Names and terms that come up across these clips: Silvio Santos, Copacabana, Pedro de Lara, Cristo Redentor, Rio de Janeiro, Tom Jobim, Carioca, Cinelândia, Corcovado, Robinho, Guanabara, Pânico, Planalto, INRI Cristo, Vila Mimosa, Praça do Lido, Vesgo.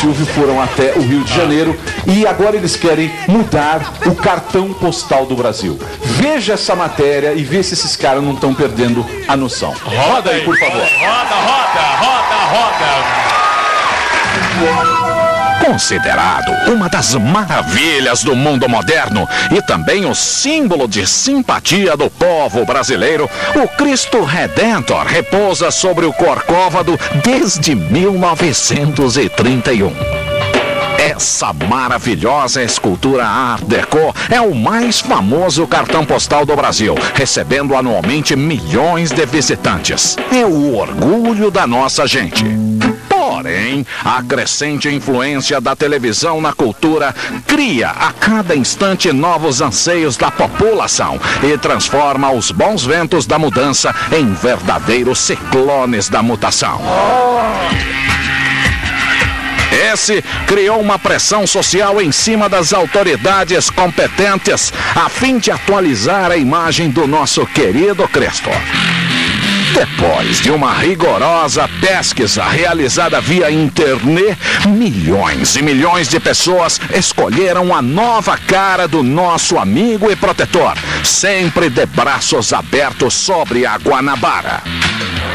Silvio foram até o Rio de Janeiro e agora eles querem mudar o cartão postal do Brasil. Veja essa matéria e vê se esses caras não estão perdendo a noção. Roda aí, por favor. Roda, roda, roda, roda. Considerado uma das maravilhas do mundo moderno e também o símbolo de simpatia do povo brasileiro, o Cristo Redentor repousa sobre o Corcovado desde 1931. Essa maravilhosa escultura Art Deco é o mais famoso cartão postal do Brasil, recebendo anualmente milhões de visitantes. É o orgulho da nossa gente. Porém, a crescente influência da televisão na cultura cria a cada instante novos anseios da população e transforma os bons ventos da mudança em verdadeiros ciclones da mutação. Esse criou uma pressão social em cima das autoridades competentes a fim de atualizar a imagem do nosso querido Cristo. Depois de uma rigorosa pesquisa realizada via internet, milhões e milhões de pessoas escolheram a nova cara do nosso amigo e protetor, sempre de braços abertos sobre a Guanabara.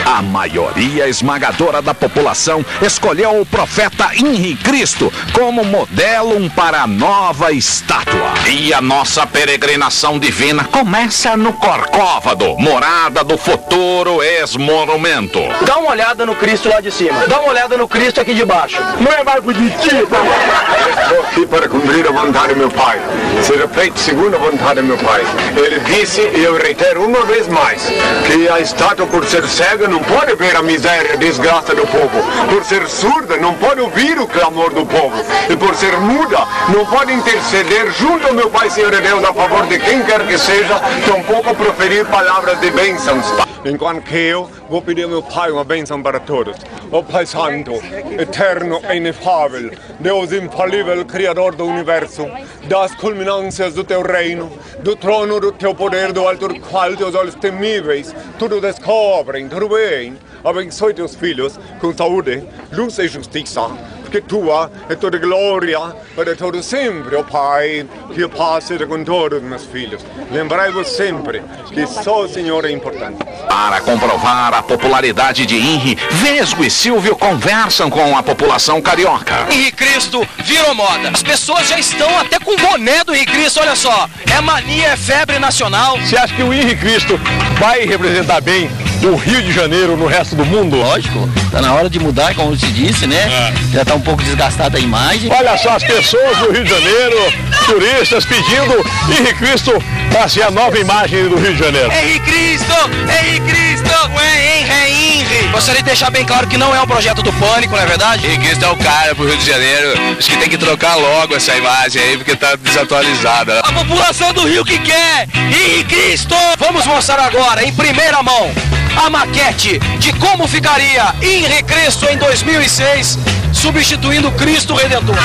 A maioria esmagadora da população escolheu o profeta INRI Cristo como modelo para a nova estátua. E a nossa peregrinação divina começa no Corcovado, morada do futuro ex-monumento. Dá uma olhada no Cristo lá de cima, dá uma olhada no Cristo aqui de baixo. Não é mais bonitinho? Estou aqui para cumprir a vontade do meu Pai. Seja feito segundo a vontade do meu Pai. Ele disse, e eu reitero uma vez mais, que a estátua, por ser cega, não pode ver a miséria e a desgraça do povo. Por ser surda, não pode ouvir o clamor do povo. E por ser muda, não pode interceder junto ao meu Pai, Senhor e Deus, a favor de quem quer que seja, tampouco proferir palavras de bênçãos. Enquanto que eu vou pedir ao meu Pai uma bênção para todos. Ó Pai Santo, eterno e inefável, Deus infalível, Criador do Universo, das culminâncias do Teu reino, do trono do Teu poder, do alto do qual Teus olhos temíveis tudo descobrem, tudo bem. Abençoe Teus filhos com saúde, luz e justiça, porque Tua é toda glória para todo sempre, ó Pai, que a paz seja com todos meus filhos. Lembrai-vos sempre que só o Senhor é importante. Para comprovar a popularidade de INRI, Vesgo e Silvio conversam com a população carioca. INRI Cristo virou moda. As pessoas já estão até com o boné do INRI Cristo, olha só. É mania, é febre nacional. Você acha que o INRI Cristo vai representar bem o Rio de Janeiro no resto do mundo? Lógico, tá na hora de mudar, como te disse, né? É. Já tá um pouco desgastada a imagem. Olha só, as pessoas do Rio de Janeiro, turistas pedindo INRI Cristo para ser a nova imagem do Rio de Janeiro. INRI Cristo, INRI Cristo, INRI. Gostaria de deixar bem claro que não é um projeto do Pânico, não é verdade? INRI Cristo é o cara pro Rio de Janeiro, acho que tem que trocar logo essa imagem aí, porque tá desatualizada. A população do Rio que quer INRI Cristo! Vamos mostrar agora, em primeira mão, a maquete de como ficaria INRI Cristo em 2006, substituindo Cristo Redentor.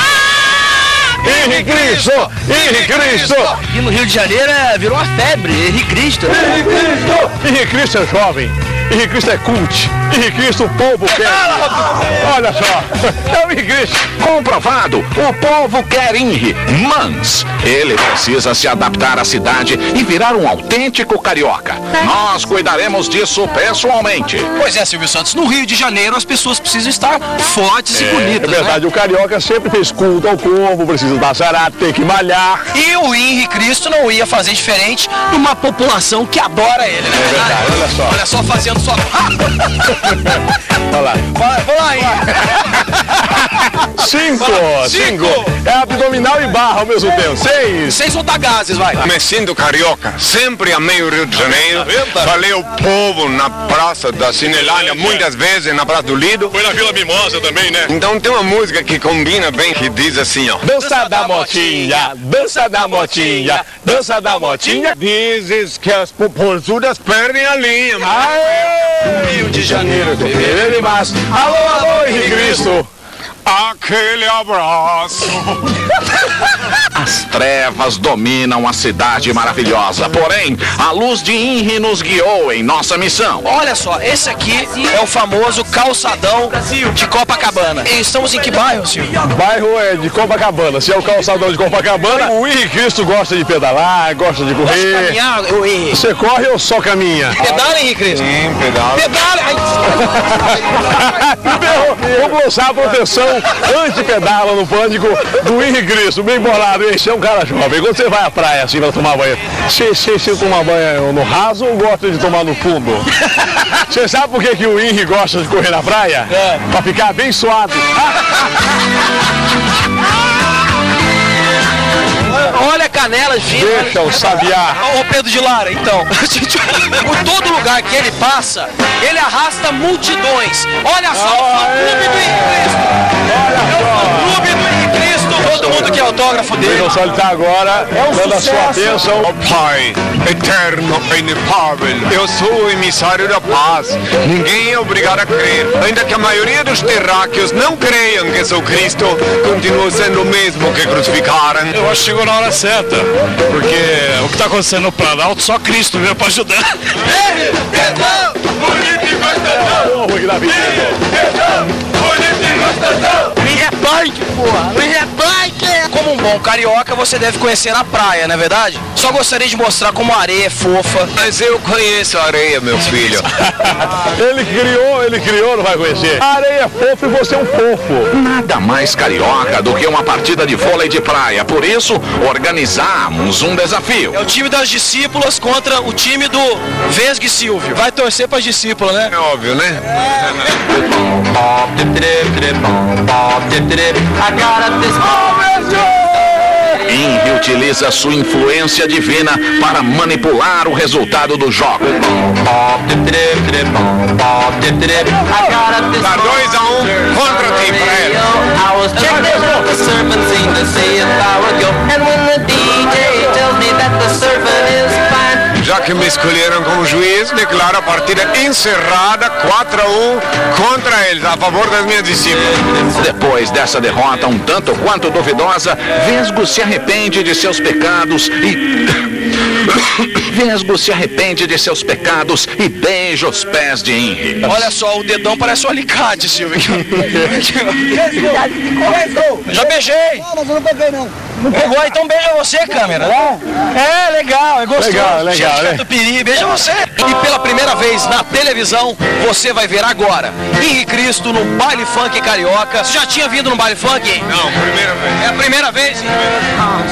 INRI Cristo! INRI Cristo! Aqui no Rio de Janeiro virou uma febre, INRI Cristo. INRI Cristo! INRI Cristo é jovem, INRI Cristo é cult, INRI Cristo o povo quer. Olha só, é o INRI Cristo. Comprovado, o povo quer INRI, mas ele precisa se adaptar à cidade e virar um autêntico carioca. Nós cuidaremos disso pessoalmente. Pois é, Silvio Santos, no Rio de Janeiro as pessoas precisam estar fortes e bonitas. É verdade, né? O carioca sempre fez culto ao povo, precisa dar sarado, tem que malhar. E o INRI Cristo não ia fazer diferente numa população que adora ele, né? É verdade, olha só. Olha só, fazendo sua Olha lá. Vamos lá, hein? 5. É abdominal e barra ao mesmo tempo. 6. 6 otagases, vai. Me sinto carioca. Sempre amei o Rio de Janeiro. Falei o povo na Praça da Cinelândia, muitas vezes na Praça do Lido. Foi na Vila Mimosa também, né? Então tem uma música que combina bem, que diz assim, ó. Dança da motinha, dança da motinha, dança da motinha. Dizes que as popozudas perdem a linha. Rio de Janeiro, de março. Alô, alô, INRI Cristo. aquele abraço. As trevas dominam a cidade maravilhosa, porém, a luz de INRI nos guiou em nossa missão. Olha só, esse aqui é o famoso calçadão de Copacabana. E estamos em que bairro, Silvio? O bairro é de Copacabana. Se é o calçadão de Copacabana, o INRI Cristo gosta de pedalar, gosta de correr. Gosta de caminhar, o INRI. Você corre ou só caminha? Pedala, INRI Cristo? Sim, pedala. Pedala! Vamos lançar a proteção anti-pedala no Pânico do INRI Cristo, bem bolado. Esse é um cara jovem. Quando você vai à praia assim pra tomar banho, você toma banho no raso ou gosta de tomar no fundo? Você sabe por que o INRI gosta de correr na praia? É. Pra ficar bem suado. Olha a canela, gente. Deixa o sabiá. Ô Pedro de Lara, então. Por todo lugar que ele passa, ele arrasta multidões. Olha só o fã-clube do INRI Cristo. Olha só. O fã-clube do INRI Cristo. Todo mundo quer autógrafo dele. Vejam só, ele tá agora dando a sua bênção. Ó Pai, eterno e inefável, eu sou o emissário da paz. Ninguém é obrigado a crer. Ainda que a maioria dos terráqueos não creiam que sou Cristo, continuo sendo o mesmo que crucificaram. Eu acho que chegou na hora certa, porque o que está acontecendo no Planalto, só Cristo veio para ajudar. Me repete, porra! Me repete! Como um bom carioca, você deve conhecer a praia, não é verdade? Só gostaria de mostrar como a areia é fofa. Mas eu conheço a areia, meu filho. Ele criou, não vai conhecer. A areia é fofa e você é um fofo. Nada mais carioca do que uma partida de vôlei de praia. Por isso, organizamos um desafio. É o time das discípulas contra o time do Vesgo e Silvio. Vai torcer para as discípulas, né? É óbvio, né? INRI utiliza sua influência divina para manipular o resultado do jogo. Tá 2-1 contra o time prévio. Já que me escolheram como juiz, declaro a partida encerrada, 4-1 contra eles, a favor das minhas discípulas. Depois dessa derrota um tanto quanto duvidosa, Vesgo se arrepende de seus pecados e beija os pés de INRI. Olha só, o dedão parece um alicate, Silvio. Já beijei. Não, mas eu não peguei, não. Não pegou, então beija você, câmera. É, legal, é gostoso. Legal, né? Tupiri, beija você. E pela primeira vez na televisão, você vai ver agora INRI Cristo no baile funk carioca. Você já tinha vindo no baile funk? Não, primeira vez. É a primeira vez?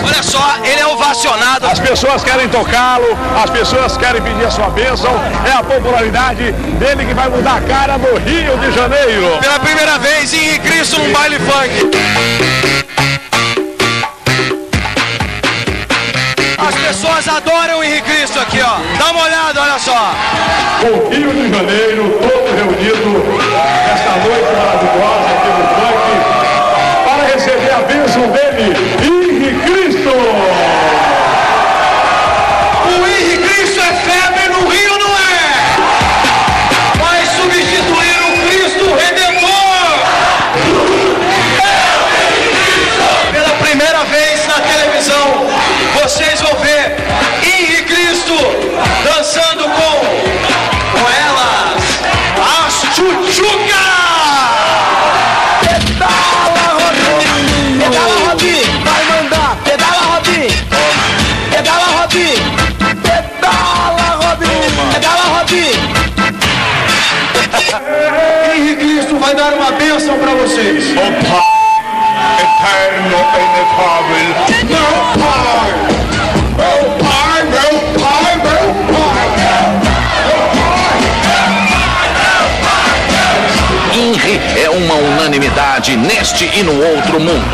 Olha só, ele é ovacionado. As pessoas querem tocá-lo, as pessoas querem pedir a sua bênção. É a popularidade dele que vai mudar a cara no Rio de Janeiro. Pela primeira vez, INRI Cristo no baile funk. As pessoas adoram o INRI Cristo aqui, ó. Dá uma olhada, olha só. O Rio de Janeiro, todo reunido, esta noite maravilhosa aqui no funk, para receber a bênção dele, INRI Cristo. O INRI Cristo é febre no Rio, não é? Vai substituir o Cristo Redentor. É o INRI Cristo. Pela primeira vez na televisão, vocês vão ver INRI Cristo dançando com elas, as tchutchucas! Pedala, Robinho, vai mandar! Pedala, Robinho! Pedala, Robinho! Pedala, Robinho! Pedala, Robinho! INRI Cristo vai dar uma bênção pra vocês! Opa! Eterno e inefável, meu Pai, meu Pai, meu Pai, meu Pai. INRI é uma unanimidade neste e no outro mundo.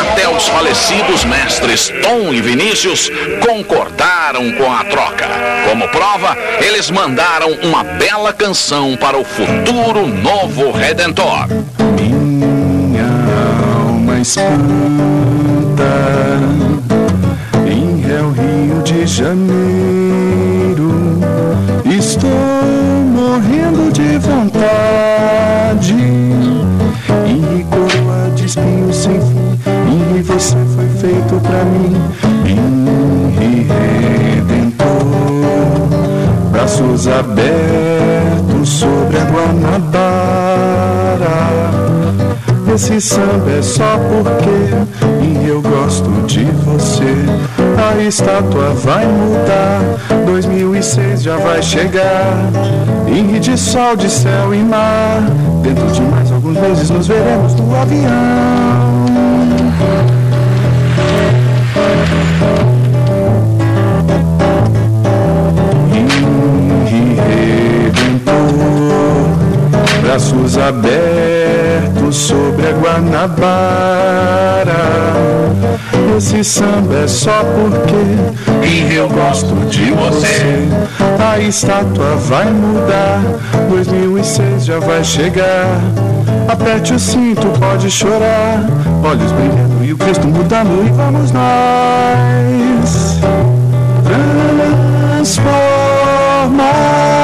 Até os falecidos mestres Tom e Vinícius concordaram com a troca. Como prova, eles mandaram uma bela canção para o futuro novo Redentor. Espanta, INRI é o Rio de Janeiro. Estou morrendo de vontade. INRI com a despedida. você foi feito pra mim. INRI Redentor, braços abertos sobre a Guanabara. Esse samba é só porque e eu gosto de você. A estátua vai mudar, 2006 já vai chegar. INRI de sol, de céu e mar. Dentro de mais alguns meses nos veremos no avião. INRI Redentor, braços abertos sobre a Guanabara. Esse samba é só porque e eu gosto de você. A estátua vai mudar, 2006 já vai chegar. Aperte o cinto, pode chorar. Olhos brilhando e o Cristo mudando e vamos nós transformar.